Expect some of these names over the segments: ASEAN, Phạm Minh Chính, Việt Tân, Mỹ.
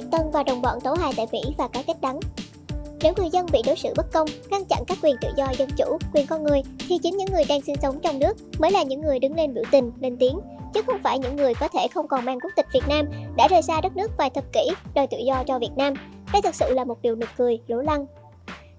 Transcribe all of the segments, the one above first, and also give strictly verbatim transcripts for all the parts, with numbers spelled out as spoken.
Việt Tân và đồng bọn tấu hài tại Mỹ và cái kết đắng. Nếu người dân bị đối xử bất công, ngăn chặn các quyền tự do dân chủ, quyền con người, thì chính những người đang sinh sống trong nước mới là những người đứng lên biểu tình, lên tiếng, chứ không phải những người có thể không còn mang quốc tịch Việt Nam đã rời xa đất nước vài thập kỷ đòi tự do cho Việt Nam. Đây thực sự là một điều nực cười, lố lăng.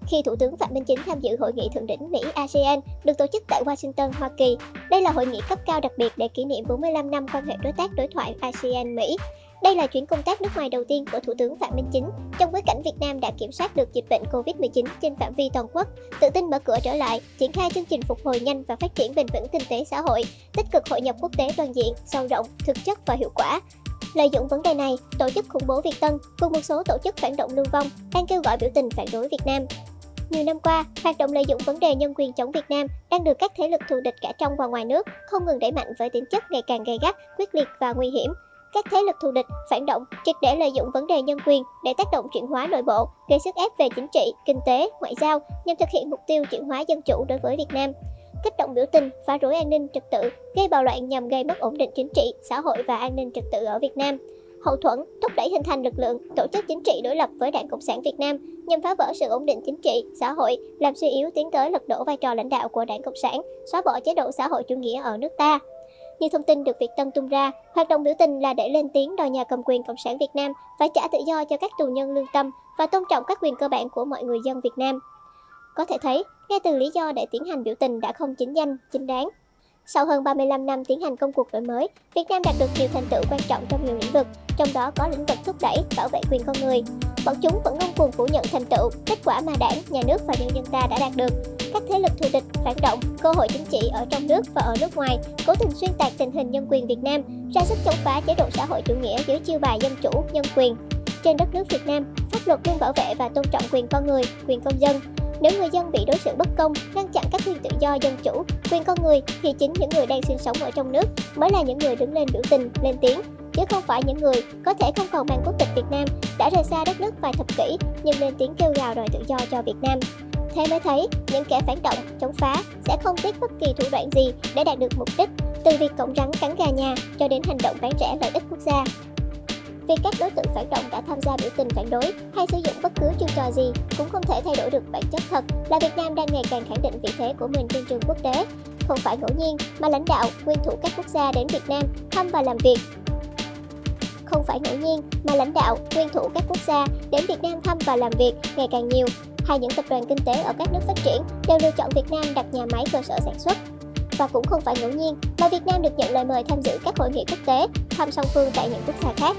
Khi Thủ tướng Phạm Minh Chính tham dự hội nghị thượng đỉnh Mỹ ASEAN được tổ chức tại Washington, Hoa Kỳ, đây là hội nghị cấp cao đặc biệt để kỷ niệm bốn mươi lăm năm quan hệ đối tác đối thoại ASEAN-Mỹ. Đây là chuyến công tác nước ngoài đầu tiên của Thủ tướng Phạm Minh Chính trong bối cảnh Việt Nam đã kiểm soát được dịch bệnh Covid mười chín trên phạm vi toàn quốc, tự tin mở cửa trở lại, triển khai chương trình phục hồi nhanh và phát triển bền vững kinh tế xã hội, tích cực hội nhập quốc tế toàn diện, sâu rộng, thực chất và hiệu quả. Lợi dụng vấn đề này, tổ chức khủng bố Việt Tân cùng một số tổ chức phản động lưu vong đang kêu gọi biểu tình phản đối Việt Nam. Nhiều năm qua, hoạt động lợi dụng vấn đề nhân quyền chống Việt Nam đang được các thế lực thù địch cả trong và ngoài nước không ngừng đẩy mạnh với tính chất ngày càng gay gắt, quyết liệt và nguy hiểm. Các thế lực thù địch, phản động triệt để lợi dụng vấn đề nhân quyền để tác động chuyển hóa nội bộ, gây sức ép về chính trị, kinh tế, ngoại giao nhằm thực hiện mục tiêu chuyển hóa dân chủ đối với Việt Nam, kích động biểu tình, phá rối an ninh trật tự, gây bạo loạn nhằm gây mất ổn định chính trị, xã hội và an ninh trật tự ở Việt Nam, hậu thuẫn, thúc đẩy hình thành lực lượng, tổ chức chính trị đối lập với Đảng Cộng sản Việt Nam nhằm phá vỡ sự ổn định chính trị, xã hội, làm suy yếu tiến tới lật đổ vai trò lãnh đạo của Đảng Cộng sản, xóa bỏ chế độ xã hội chủ nghĩa ở nước ta. Như thông tin được Việt Tân tung ra, hoạt động biểu tình là để lên tiếng đòi nhà cầm quyền Cộng sản Việt Nam phải trả tự do cho các tù nhân lương tâm và tôn trọng các quyền cơ bản của mọi người dân Việt Nam. Có thể thấy, ngay từ lý do để tiến hành biểu tình đã không chính danh, chính đáng. Sau hơn ba mươi lăm năm tiến hành công cuộc đổi mới, Việt Nam đạt được nhiều thành tựu quan trọng trong nhiều lĩnh vực, trong đó có lĩnh vực thúc đẩy, bảo vệ quyền con người. Bọn chúng vẫn ngông cuồng phủ nhận thành tựu, kết quả mà Đảng, Nhà nước và nhân dân ta đã đạt được. Các thế lực thù địch, phản động, cơ hội chính trị ở trong nước và ở nước ngoài cố tình xuyên tạc tình hình nhân quyền Việt Nam, ra sức chống phá chế độ xã hội chủ nghĩa dưới chiêu bài dân chủ, nhân quyền. Trên đất nước Việt Nam, pháp luật luôn bảo vệ và tôn trọng quyền con người, quyền công dân. Nếu người dân bị đối xử bất công, ngăn chặn các quyền tự do dân chủ, quyền con người thì chính những người đang sinh sống ở trong nước mới là những người đứng lên biểu tình, lên tiếng, chứ không phải những người có thể không còn mang quốc tịch Việt Nam đã rời xa đất nước vài thập kỷ nhưng lên tiếng kêu gào đòi tự do cho Việt Nam. Thế mới thấy, những kẻ phản động, chống phá sẽ không tiếc bất kỳ thủ đoạn gì để đạt được mục đích, từ việc cõng rắn cắn gà nhà cho đến hành động bán rẻ lợi ích quốc gia. Việc các đối tượng phản động đã tham gia biểu tình phản đối hay sử dụng bất cứ chiêu trò gì cũng không thể thay đổi được bản chất thật là Việt Nam đang ngày càng khẳng định vị thế của mình trên trường quốc tế. Không phải ngẫu nhiên mà lãnh đạo, nguyên thủ các quốc gia đến Việt Nam thăm và làm việc. Không phải ngẫu nhiên mà lãnh đạo, nguyên thủ các quốc gia đến Việt Nam thăm và làm việc ngày càng nhiều. Hay những tập đoàn kinh tế ở các nước phát triển đều lựa chọn Việt Nam đặt nhà máy cơ sở sản xuất. Và cũng không phải ngẫu nhiên mà Việt Nam được nhận lời mời tham dự các hội nghị quốc tế, thăm song phương tại những quốc gia khác.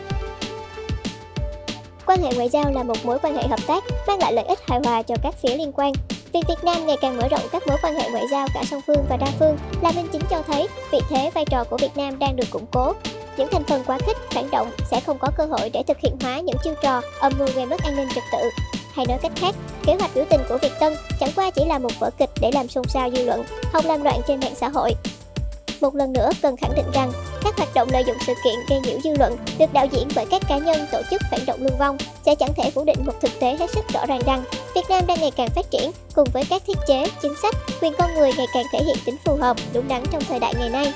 Quan hệ ngoại giao là một mối quan hệ hợp tác mang lại lợi ích hài hòa cho các phía liên quan. Việc Việt Nam ngày càng mở rộng các mối quan hệ ngoại giao cả song phương và đa phương là minh chứng cho thấy vị thế vai trò của Việt Nam đang được củng cố. Những thành phần quá khích, phản động sẽ không có cơ hội để thực hiện hóa những chiêu trò âm mưu gây mất an ninh trật tự. Hay nói cách khác, kế hoạch biểu tình của Việt Tân chẳng qua chỉ là một vở kịch để làm xôn xao dư luận, không làm loạn trên mạng xã hội. Một lần nữa cần khẳng định rằng, các hoạt động lợi dụng sự kiện gây nhiễu dư luận được đạo diễn bởi các cá nhân, tổ chức phản động lưu vong sẽ chẳng thể phủ định một thực tế hết sức rõ ràng rằng Việt Nam đang ngày càng phát triển cùng với các thiết chế, chính sách, quyền con người ngày càng thể hiện tính phù hợp, đúng đắn trong thời đại ngày nay.